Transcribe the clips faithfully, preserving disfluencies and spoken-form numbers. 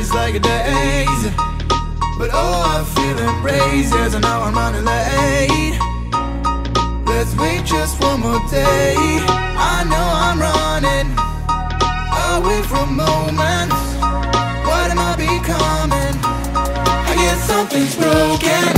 nights like a days, but oh, I feel embraced as an hour running late. Let's wait just one more day. I know I'm running away from moments. What am I becoming? I guess something's broken.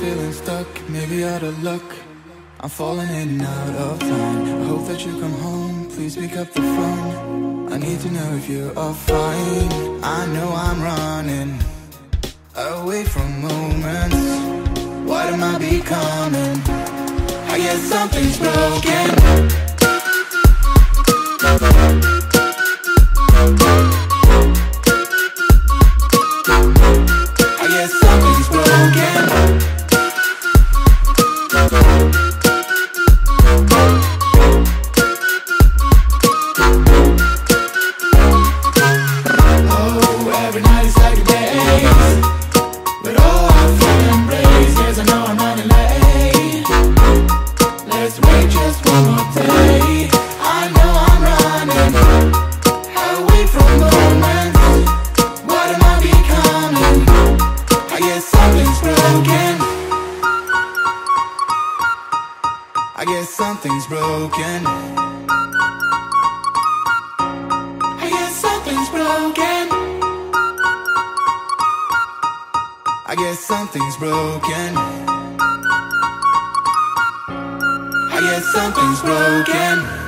Feeling stuck, maybe out of luck. I'm falling in and out of time. I hope that you come home, please pick up the phone. I need to know if you are fine. I know I'm running away from moments. What am I becoming? I guess something's broken. I guess something's broken. I guess something's broken. I guess something's broken. I guess something's broken.